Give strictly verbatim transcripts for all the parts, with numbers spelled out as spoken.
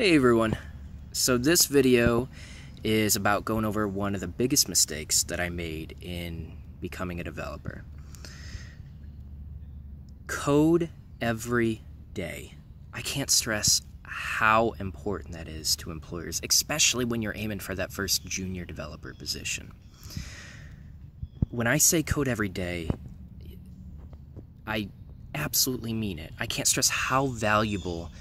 Hey everyone, so this video is about going over one of the biggest mistakes that I made in becoming a developer. Code every day. I can't stress how important that is to employers, especially when you're aiming for that first junior developer position. When I say code every day, I absolutely mean it. I can't stress how valuable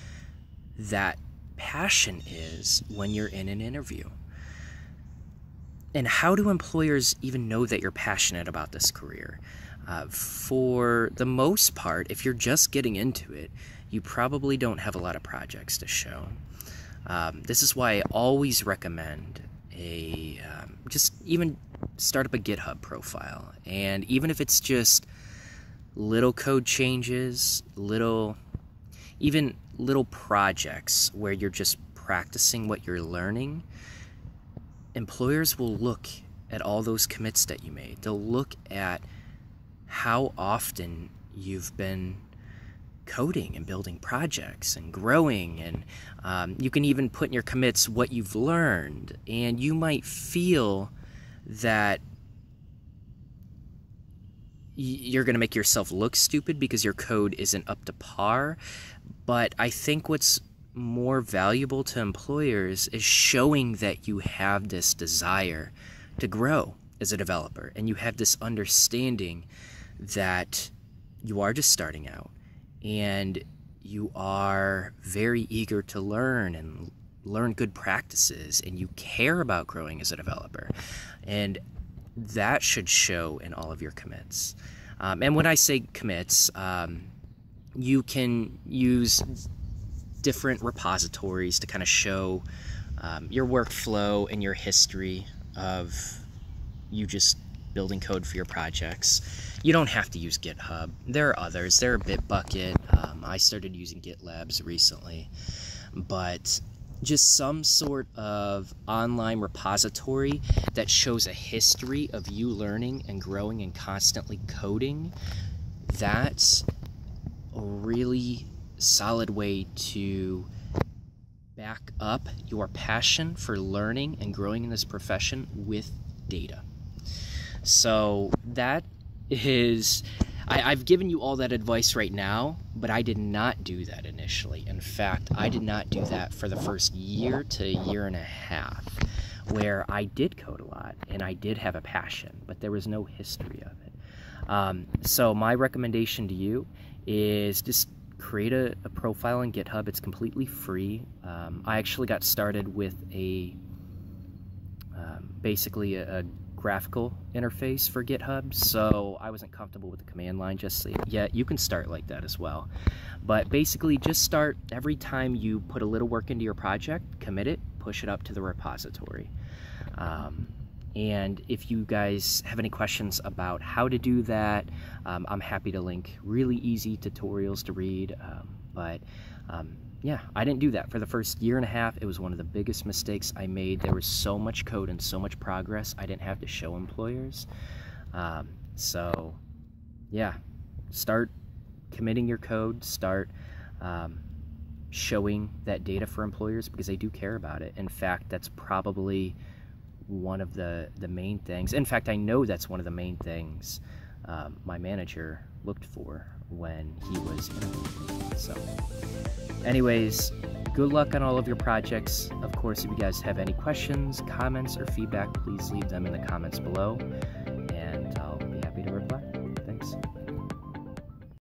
that passion is when you're in an interview. And how do employers even know that you're passionate about this career? Uh, for the most part, if you're just getting into it, you probably don't have a lot of projects to show. Um, this is why I always recommend a um, just even start up a GitHub profile. And even if it's just little code changes, little even little projects where you're just practicing what you're learning, employers will look at all those commits that you made. They'll look at how often you've been coding and building projects and growing, and um, you can even put in your commits what you've learned. And you might feel that you're going to make yourself look stupid because your code isn't up to par. But I think what's more valuable to employers is showing that you have this desire to grow as a developer, and you have this understanding that you are just starting out and you are very eager to learn and learn good practices, and you care about growing as a developer. And that should show in all of your commits. Um, and when I say commits, um, you can use different repositories to kind of show um, your workflow and your history of you just building code for your projects. You don't have to use GitHub. There are others. There are Bitbucket. Um, I started using GitLabs recently. But just some sort of online repository that shows a history of you learning and growing and constantly coding, that's a really solid way to back up your passion for learning and growing in this profession with data. So that is, I, I've given you all that advice right now, but I did not do that initially. In fact, I did not do that for the first year to year and a half, where I did code a lot and I did have a passion, but there was no history of it. Um, so my recommendation to you is just create a, a profile on GitHub. It's completely free. Um, I actually got started with a um, basically a, a graphical interface for GitHub, so I wasn't comfortable with the command line just yet. You can start like that as well. But basically, just start every time you put a little work into your project, commit it, push it up to the repository. Um, and if you guys have any questions about how to do that, um, I'm happy to link really easy tutorials to read. Um, but um, yeah, I didn't do that for the first year and a half. It was one of the biggest mistakes I made. There was so much code and so much progress I didn't have to show employers. Um, so yeah, start committing your code, start um, showing that data for employers, because they do care about it. In fact, that's probably one of the, the main things. In fact, I know that's one of the main things um, my manager looked for when he was interviewing. So anyways, good luck on all of your projects. Of course, if you guys have any questions, comments, or feedback, please leave them in the comments below.